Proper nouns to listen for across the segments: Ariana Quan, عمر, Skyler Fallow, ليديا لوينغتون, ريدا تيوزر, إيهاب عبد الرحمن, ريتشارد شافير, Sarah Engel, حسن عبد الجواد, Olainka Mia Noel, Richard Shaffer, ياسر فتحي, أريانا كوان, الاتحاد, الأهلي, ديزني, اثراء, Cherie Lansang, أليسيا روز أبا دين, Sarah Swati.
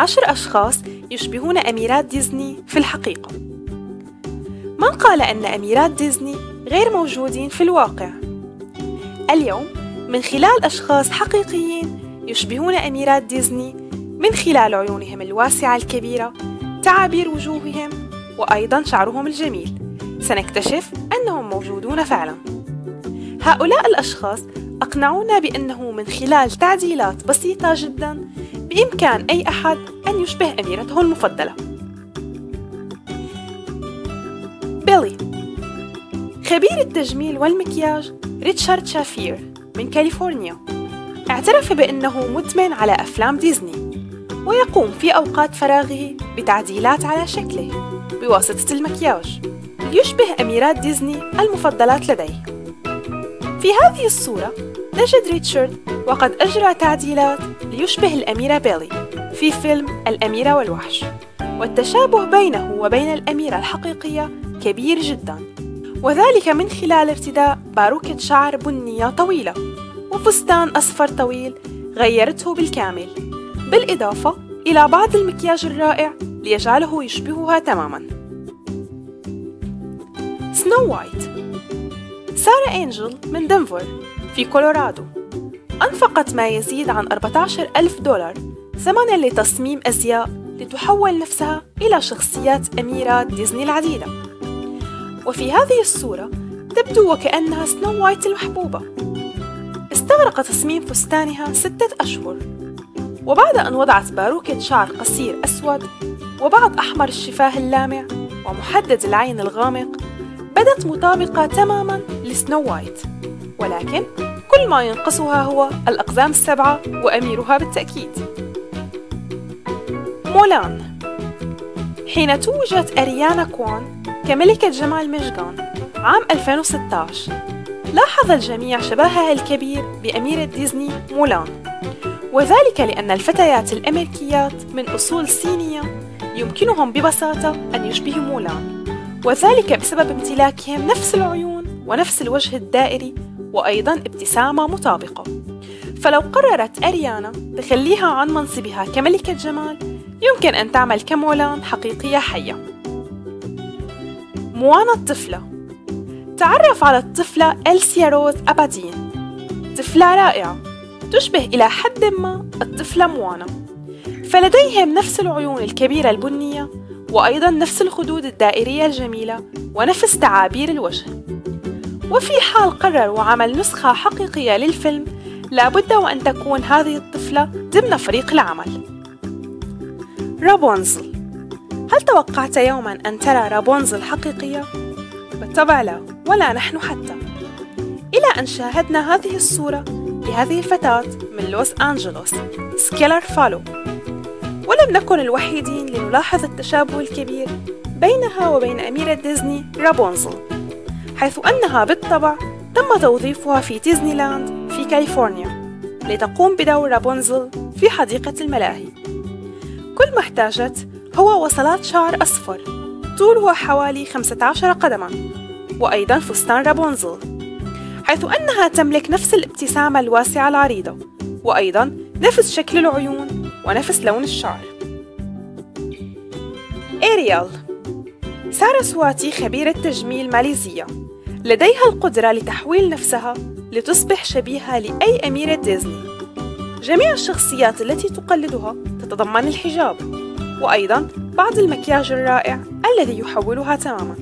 10 أشخاص يشبهون أميرات ديزني في الحقيقة. من قال أن أميرات ديزني غير موجودين في الواقع؟ اليوم من خلال أشخاص حقيقيين يشبهون أميرات ديزني من خلال عيونهم الواسعة الكبيرة، تعابير وجوههم، وأيضاً شعرهم الجميل، سنكتشف أنهم موجودون فعلاً. هؤلاء الأشخاص أقنعونا بأنه من خلال تعديلات بسيطة جداً بإمكان أي أحد أن يشبه أميرته المفضلة. بيلي. خبير التجميل والمكياج ريتشارد شافير من كاليفورنيا اعترف بأنه مدمن على أفلام ديزني، ويقوم في أوقات فراغه بتعديلات على شكله بواسطة المكياج ليشبه أميرات ديزني المفضلات لديه. في هذه الصورة نجد ريتشارد وقد أجرى تعديلات ليشبه الأميرة بيلي في فيلم الأميرة والوحش، والتشابه بينه وبين الأميرة الحقيقية كبير جداً، وذلك من خلال ارتداء باروكة شعر بنية طويلة وفستان أصفر طويل غيرته بالكامل، بالإضافة إلى بعض المكياج الرائع ليجعله يشبهها تماماً. سنو وايت. سارة إنجل من دنفر في كولورادو أنفقت ما يزيد عن 14,000 دولار ثمناً لتصميم أزياء لتحول نفسها إلى شخصيات أميرات ديزني العديدة، وفي هذه الصورة تبدو وكأنها سنو وايت المحبوبة. استغرق تصميم فستانها 6 أشهر، وبعد أن وضعت باروكة شعر قصير أسود وبعض أحمر الشفاه اللامع ومحدد العين الغامق، بدت مطابقة تماماً لسنو وايت، ولكن كل ما ينقصها هو الأقزام 7 وأميرها بالتأكيد. مولان. حين توجت أريانا كوان كملكة جمال ميشغان عام 2016، لاحظ الجميع شبهها الكبير بأميرة ديزني مولان، وذلك لأن الفتيات الأمريكيات من أصول صينية يمكنهم ببساطة أن يشبهوا مولان، وذلك بسبب امتلاكهم نفس العيون ونفس الوجه الدائري وأيضاً ابتسامة مطابقة. فلو قررت أريانا تخليها عن منصبها كملكة جمال، يمكن أن تعمل كمولان حقيقية حية. موانا الطفلة. تعرف على الطفلة أليسيا روز أبا دين، طفلة رائعة تشبه إلى حد ما الطفلة موانا، فلديهم نفس العيون الكبيرة البنية وأيضاً نفس الخدود الدائرية الجميلة ونفس تعابير الوجه. وفي حال قرروا عمل نسخة حقيقية للفيلم، لابد وأن تكون هذه الطفلة ضمن فريق العمل. رابونزل. هل توقعت يوماً أن ترى رابونزل حقيقية؟ بالطبع لا، ولا نحن حتى، إلى أن شاهدنا هذه الصورة لهذه الفتاة من لوس أنجلوس سكيلر فالو، ولم نكن الوحيدين لنلاحظ التشابه الكبير بينها وبين أميرة ديزني رابونزل، حيث أنها بالطبع تم توظيفها في ديزني لاند في كاليفورنيا لتقوم بدور رابونزل في حديقة الملاهي. كل ما احتاجت هو وصلات شعر أصفر طولها حوالي 15 قدماً، وأيضاً فستان رابونزل، حيث أنها تملك نفس الابتسامة الواسعة العريضة، وأيضاً نفس شكل العيون ونفس لون الشعر. إيريال. سارة سواتي خبيرة تجميل ماليزية، لديها القدرة لتحويل نفسها لتصبح شبيهة لأي أميرة ديزني. جميع الشخصيات التي تقلدها تتضمن الحجاب وأيضاً بعض المكياج الرائع الذي يحولها تماماً.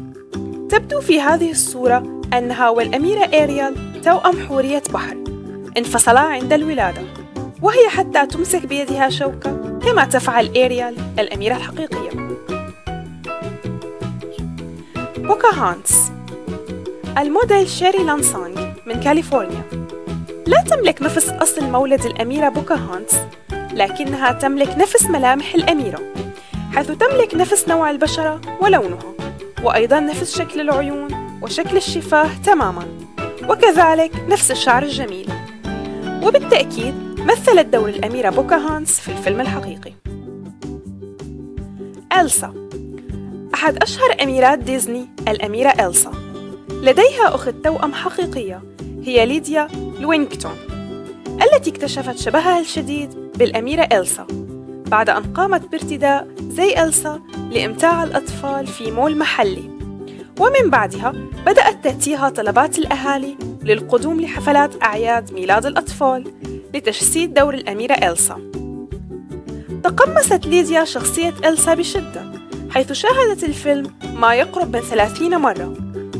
تبدو في هذه الصورة أنها والأميرة إيريال توأم حورية بحر انفصلا عند الولادة، وهي حتى تمسك بيدها شوكة كما تفعل إيريال الأميرة الحقيقية. بوكاهانتس. الموديل شيري لانسانج من كاليفورنيا لا تملك نفس أصل مولد الأميرة بوكاهانتس، لكنها تملك نفس ملامح الأميرة، حيث تملك نفس نوع البشرة ولونها، وأيضاً نفس شكل العيون وشكل الشفاه تماماً، وكذلك نفس الشعر الجميل، وبالتأكيد مثلت دور الأميرة بوكاهانتس في الفيلم الحقيقي. إلسا. أحد أشهر أميرات ديزني الأميرة إلسا، لديها أخت توأم حقيقية هي ليديا لوينغتون، التي اكتشفت شبهها الشديد بالأميرة إلسا، بعد أن قامت بارتداء زي ألسا لإمتاع الأطفال في مول محلي. ومن بعدها بدأت تأتيها طلبات الأهالي للقدوم لحفلات أعياد ميلاد الأطفال لتجسيد دور الأميرة إلسا. تقمصت ليديا شخصية إلسا بشدة، حيث شاهدت الفيلم ما يقرب من 30 مرة،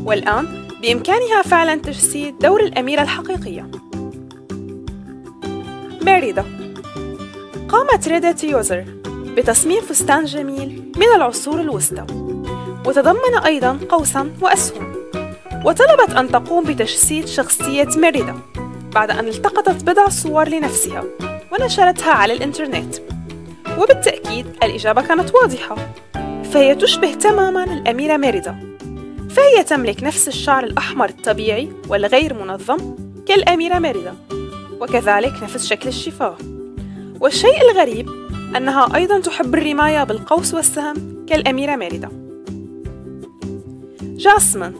والآن بإمكانها فعلاً تجسيد دور الأميرة الحقيقية. ميريدا. قامت ريدا تيوزر بتصميم فستان جميل من العصور الوسطى، وتضمن أيضاً قوساً وأسهم، وطلبت أن تقوم بتجسيد شخصية ميريدا بعد أن التقطت بضع صور لنفسها ونشرتها على الإنترنت. وبالتأكيد الإجابة كانت واضحة، فهي تشبه تماماً الأميرة ميريدا، فهي تملك نفس الشعر الأحمر الطبيعي والغير منظم كالأميرة ميريدا، وكذلك نفس شكل الشفاه. والشيء الغريب أنها أيضاً تحب الرماية بالقوس والسهم كالأميرة ميريدا. جاسمين.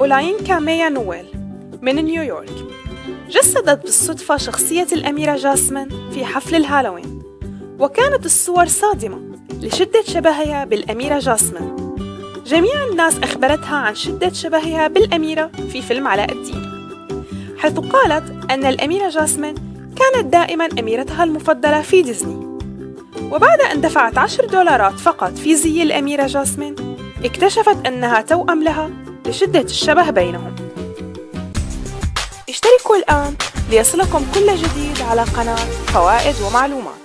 أولاينكا ميا نويل من نيويورك جسدت بالصدفة شخصية الأميرة جاسمين في حفل الهالوين، وكانت الصور صادمة لشدة شبهها بالأميرة جاسمين. جميع الناس أخبرتها عن شدة شبهها بالأميرة في فيلم علاء الدين، حيث قالت أن الأميرة جاسمين كانت دائماً أميرتها المفضلة في ديزني. وبعد أن دفعت $10 فقط في زي الأميرة جاسمين، اكتشفت أنها توأم لها لشدة الشبه بينهم. اشتركوا الآن ليصلكم كل جديد على قناة فوائد ومعلومات.